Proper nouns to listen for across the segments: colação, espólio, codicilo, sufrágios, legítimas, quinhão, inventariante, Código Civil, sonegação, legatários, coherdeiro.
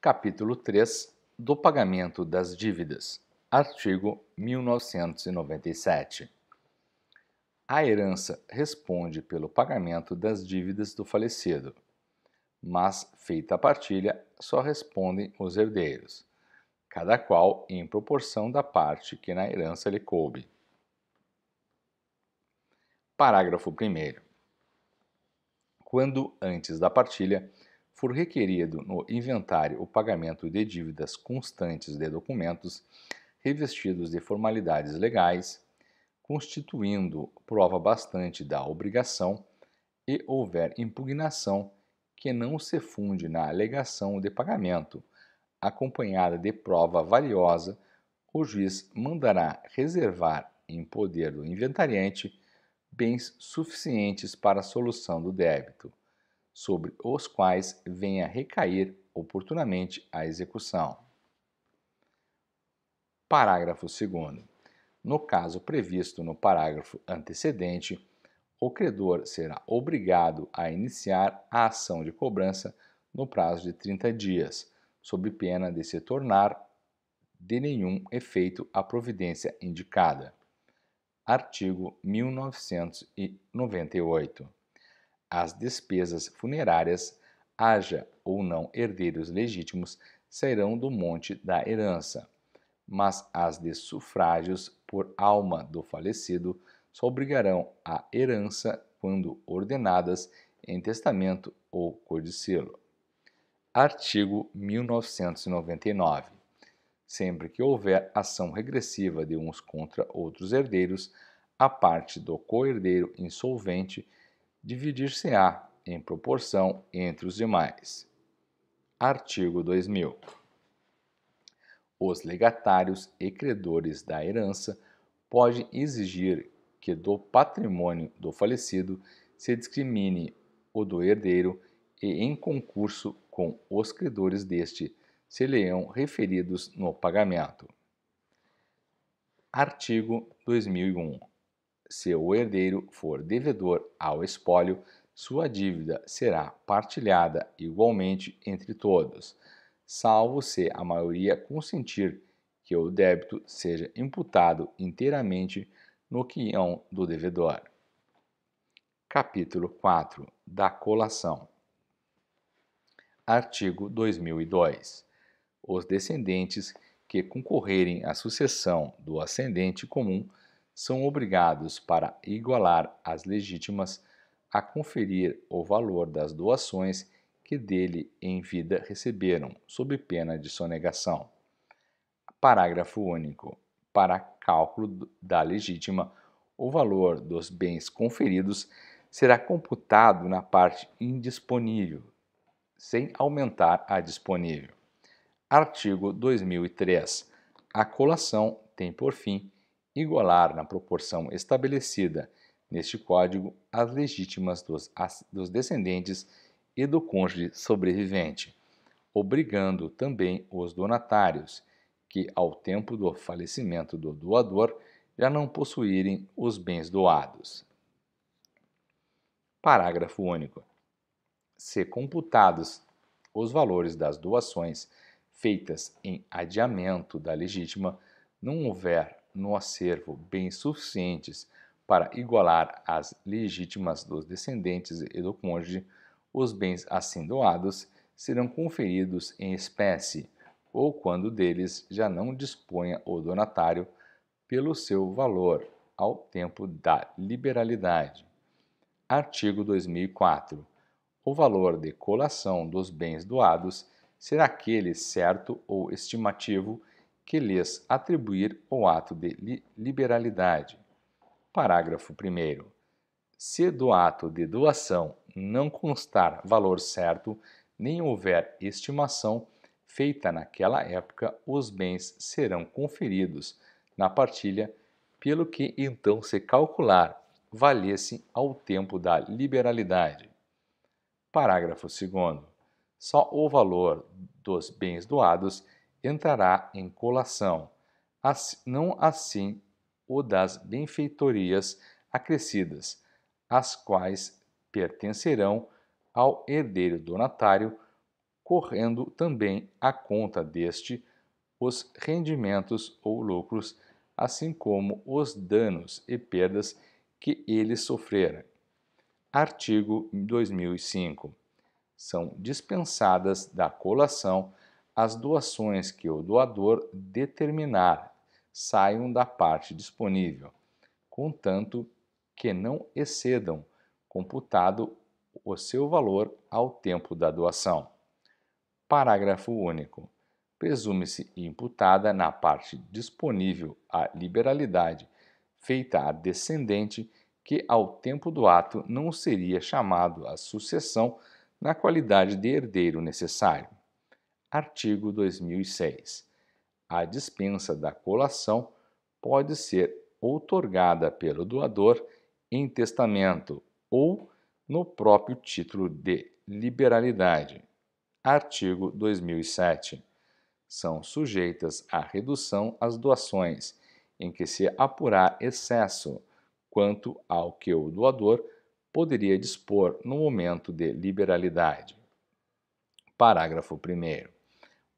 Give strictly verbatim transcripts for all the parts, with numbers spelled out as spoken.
Capítulo três do Pagamento das Dívidas, artigo mil novecentos e noventa e sete. A herança responde pelo pagamento das dívidas do falecido, mas, feita a partilha, só respondem os herdeiros, cada qual em proporção da parte que na herança lhe coube. Parágrafo primeiro. Quando, antes da partilha, for requerido no inventário o pagamento de dívidas constantes de documentos revestidos de formalidades legais, constituindo prova bastante da obrigação, e houver impugnação que não se funde na alegação de pagamento, acompanhada de prova valiosa, o juiz mandará reservar em poder do inventariante bens suficientes para a solução do débito, sobre os quais venha recair oportunamente a execução. Parágrafo segundo. No caso previsto no parágrafo antecedente, o credor será obrigado a iniciar a ação de cobrança no prazo de trinta dias, sob pena de se tornar de nenhum efeito a providência indicada. Artigo mil novecentos e noventa e oito. As despesas funerárias, haja ou não herdeiros legítimos, sairão do monte da herança, mas as de sufrágios por alma do falecido só obrigarão a herança quando ordenadas em testamento ou codicilo. Artigo mil novecentos e noventa e nove. Sempre que houver ação regressiva de uns contra outros herdeiros, a parte do coherdeiro insolvente dividir-se-á em proporção entre os demais. Artigo dois mil. Os legatários e credores da herança podem exigir que do patrimônio do falecido se discrimine o do herdeiro e, em concurso com os credores deste, se leiam referidos no pagamento. Artigo dois mil e um. Se o herdeiro for devedor ao espólio, sua dívida será partilhada igualmente entre todos, salvo se a maioria consentir que o débito seja imputado inteiramente no quinhão do devedor. Capítulo quatro. Da colação. Artigo dois mil e dois. Os descendentes que concorrerem à sucessão do ascendente comum são obrigados, para igualar as legítimas, a conferir o valor das doações que dele em vida receberam, sob pena de sonegação. Parágrafo único. Para cálculo da legítima, o valor dos bens conferidos será computado na parte indisponível, sem aumentar a disponível. Artigo dois mil e três. A colação tem por fim igualar na proporção estabelecida neste Código as legítimas dos, dos descendentes e do cônjuge sobrevivente, obrigando também os donatários, que ao tempo do falecimento do doador já não possuírem os bens doados. Parágrafo único. Se computados os valores das doações feitas em adiamento da legítima, não houver no acervo bens suficientes para igualar as legítimas dos descendentes e do cônjuge, os bens assim doados serão conferidos em espécie, ou quando deles já não disponha o donatário, pelo seu valor, ao tempo da liberalidade. Artigo dois mil e quatro. O valor de colação dos bens doados será aquele certo ou estimativo que lhes atribuir o ato de liberalidade. Parágrafo primeiro. Se do ato de doação não constar valor certo, nem houver estimação feita naquela época, os bens serão conferidos na partilha pelo que então se calcular valesse ao tempo da liberalidade. Parágrafo segundo. Só o valor dos bens doados entrará em colação, não assim o das benfeitorias acrescidas, as quais pertencerão ao herdeiro donatário correndo também à conta deste os rendimentos ou lucros, assim como os danos e perdas que ele sofrera. Artigo dois mil e cinco. São dispensadas da colação as doações que o doador determinar saiam da parte disponível, contanto que não excedam, computado o seu valor ao tempo da doação. Parágrafo único. Presume-se imputada na parte disponível a liberalidade feita a descendente que ao tempo do ato não seria chamado à sucessão na qualidade de herdeiro necessário. Artigo dois mil e seis. A dispensa da colação pode ser outorgada pelo doador em testamento ou no próprio título de liberalidade. Artigo dois mil e sete. São sujeitas à redução as doações em que se apurar excesso quanto ao que o doador poderia dispor no momento de liberalidade. Parágrafo primeiro.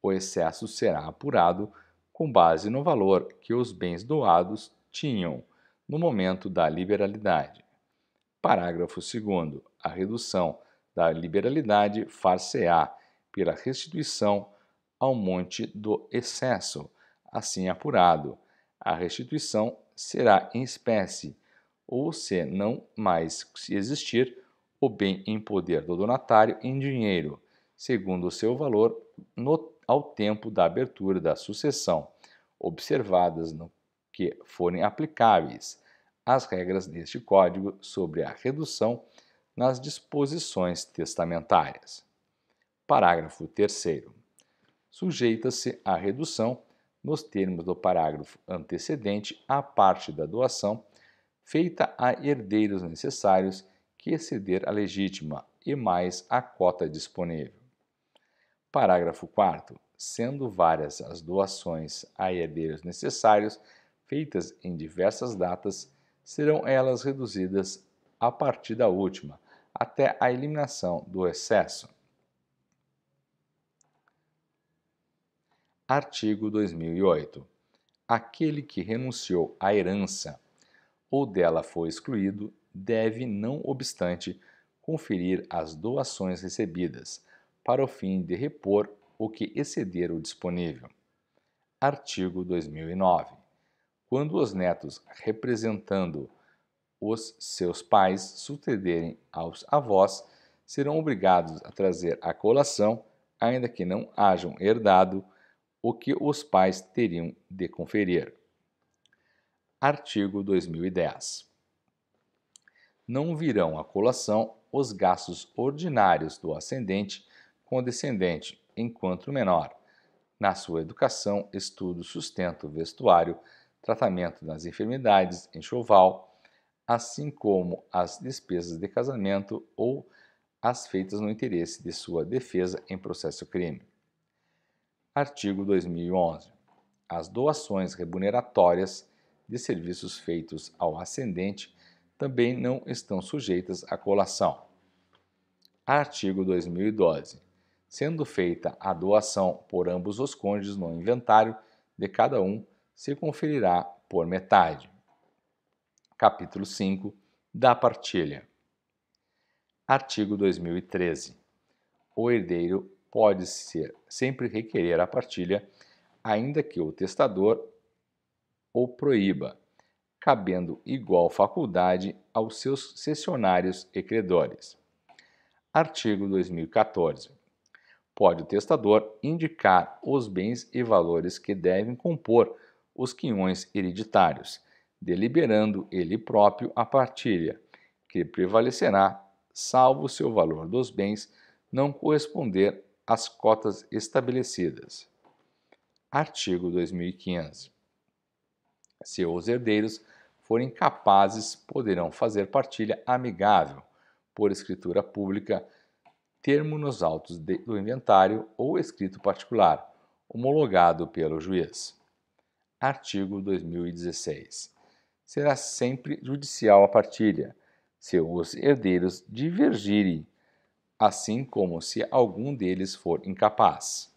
O excesso será apurado com base no valor que os bens doados tinham no momento da liberalidade. Parágrafo segundo. A redução da liberalidade far-se-á pela restituição ao monte do excesso, assim apurado. A restituição será em espécie, ou se não mais existir, o bem em poder do donatário em dinheiro, segundo o seu valor no, ao tempo da abertura da sucessão, observadas no que forem aplicáveis as regras deste Código sobre a redução nas disposições testamentárias. Parágrafo terceiro. Sujeita-se à redução, nos termos do parágrafo antecedente, a parte da doação feita a herdeiros necessários que exceder a legítima e mais a cota disponível. Parágrafo quarto. Sendo várias as doações a herdeiros necessários feitas em diversas datas, serão elas reduzidas a partir da última, até a eliminação do excesso. Artigo dois mil e oito. Aquele que renunciou à herança ou dela foi excluído, deve, não obstante, conferir as doações recebidas, para o fim de repor o que exceder o disponível. Artigo dois mil e nove. Quando os netos, representando os seus pais, sucederem aos avós, serão obrigados a trazer à colação, ainda que não hajam herdado, o que os pais teriam de conferir. Artigo dois mil e dez. Não virão à colação os gastos ordinários do ascendente com o descendente, enquanto menor, na sua educação, estudo, sustento, vestuário, tratamento das enfermidades, enxoval, assim como as despesas de casamento ou as feitas no interesse de sua defesa em processo crime. Artigo dois mil e onze. As doações remuneratórias de serviços feitos ao ascendente também não estão sujeitas à colação. Artigo dois mil e doze. Sendo feita a doação por ambos os cônjuges no inventário de cada um, se conferirá por metade. Capítulo cinco. Da partilha. Artigo dois mil e treze. O herdeiro pode ser, sempre requerer a partilha, ainda que o testador ou proíba, cabendo igual faculdade aos seus cessionários e credores. Artigo dois mil e quatorze. Pode o testador indicar os bens e valores que devem compor os quinhões hereditários, deliberando ele próprio a partilha, que prevalecerá, salvo seu valor dos bens não corresponder às cotas estabelecidas. Artigo dois mil e quinze. Se os herdeiros forem capazes, poderão fazer partilha amigável, por escritura pública, termo nos autos de, do inventário ou escrito particular, homologado pelo juiz. Artigo dois mil e dezesseis. Será sempre judicial a partilha, se os herdeiros divergirem assim como se algum deles for incapaz.